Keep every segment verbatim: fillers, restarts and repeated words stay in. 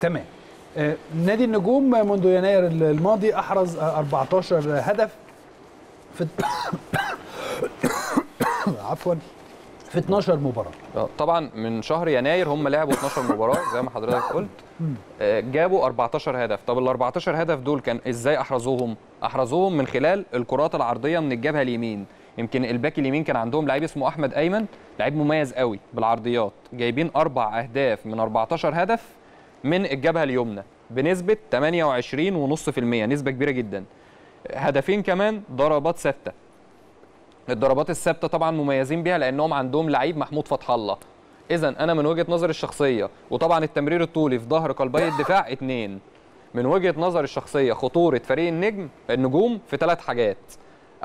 تمام. نادي النجوم منذ يناير الماضي احرز أربعة عشر هدف في عفوا في اتناشر مباراه. طبعا من شهر يناير هم لعبوا اتناشر مباراه زي ما حضرتك قلت، جابوا أربعة عشر هدف. طب ال أربعة عشر هدف دول كان ازاي احرزوهم؟ احرزوهم من خلال الكرات العرضيه من الجبهه اليمين. يمكن الباك اليمين كان عندهم لعيب اسمه احمد ايمن، لعيب مميز قوي بالعرضيات، جايبين اربع اهداف من أربعة عشر هدف من الجبهه اليمنى بنسبه ثمانية وعشرين فاصلة خمسة بالمية، نسبه كبيره جدا. هدفين كمان ضربات ثابته. الضربات الثابته طبعا مميزين بيها لانهم عندهم لعيب محمود فتح الله. اذا انا من وجهه نظري الشخصيه، وطبعا التمرير الطولي في ظهر قلبي الدفاع اتنين، من وجهه نظري الشخصيه خطوره فريق النجم النجوم في ثلاث حاجات.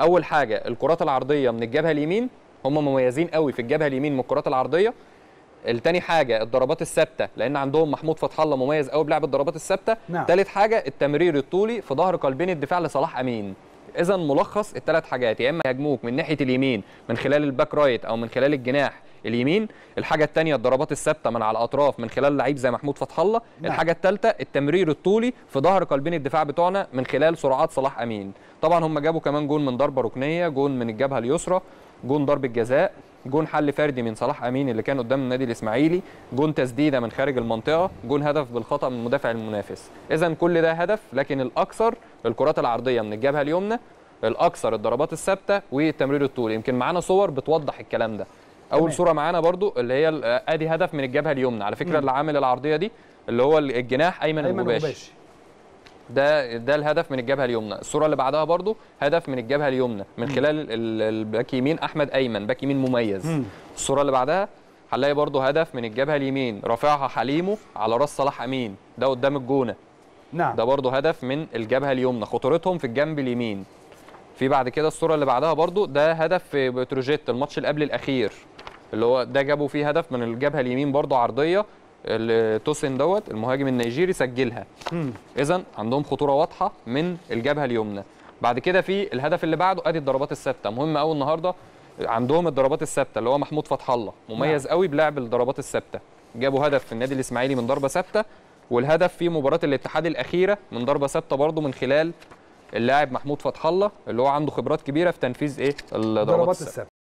اول حاجه الكرات العرضيه من الجبهه اليمين، هم مميزين قوي في الجبهه اليمين من الكرات العرضيه. التاني حاجه الضربات الثابته لان عندهم محمود فتح الله مميز قوي بلعب الضربات الثابته. نعم. تالت حاجه التمرير الطولي في ظهر قلبين الدفاع لصلاح امين. اذا ملخص الثلاث حاجات، يا اما هاجموك من ناحيه اليمين من خلال الباك رايت او من خلال الجناح اليمين، الحاجه الثانيه الضربات الثابته من على الاطراف من خلال لعيب زي محمود فتح الله. نعم. الحاجه الثالثه التمرير الطولي في ظهر قلبين الدفاع بتوعنا من خلال سرعات صلاح امين. طبعا هم جابوا كمان جون من ضربه ركنيه، جون من الجبهه اليسرى، جون ضربه جزاء، جون حل فردي من صلاح امين اللي كان قدام النادي الاسماعيلي، جون تسديده من خارج المنطقه، جون هدف بالخطا من مدافع المنافس. اذا كل ده هدف، لكن الاكثر الكرات العرضيه من الجبهه اليمنى، الاكثر الضربات الثابته والتمرير الطولي. يمكن معانا صور بتوضح الكلام ده. اول تمام. صوره معانا برضو اللي هي ادي هدف من الجبهه اليمنى، على فكره م. اللي عامل العرضيه دي اللي هو الجناح ايمن المباشي. ده ده الهدف من الجبهه اليمنى. الصوره اللي بعدها برضو هدف من الجبهه اليمنى من خلال الباك يمين احمد ايمن، باك يمين مميز. الصوره اللي بعدها هنلاقي برضو هدف من الجبهه اليمين رافعها حليمو على راس صلاح امين، ده قدام الجونه. نعم. ده برضو هدف من الجبهه اليمنى، خطورتهم في الجنب اليمين. في بعد كده الصوره اللي بعدها برضو ده هدف في بتروجيت الماتش اللي قبل الاخير، اللي هو ده جابوا فيه هدف من الجبهه اليمين برضو عرضيه التوسن دوت المهاجم النيجيري سجلها. اذا عندهم خطوره واضحه من الجبهه اليمنى. بعد كده في الهدف اللي بعده ادي الضربات الثابته، مهم قوي النهارده عندهم الضربات الثابته اللي هو محمود فتح الله مميز قوي بلعب الضربات الثابته. جابوا هدف في النادي الاسماعيلي من ضربه ثابته، والهدف في مباراه الاتحاد الاخيره من ضربه ثابته برضو من خلال اللاعب محمود فتح الله اللي هو عنده خبرات كبيره في تنفيذ ايه الضربات الثابته.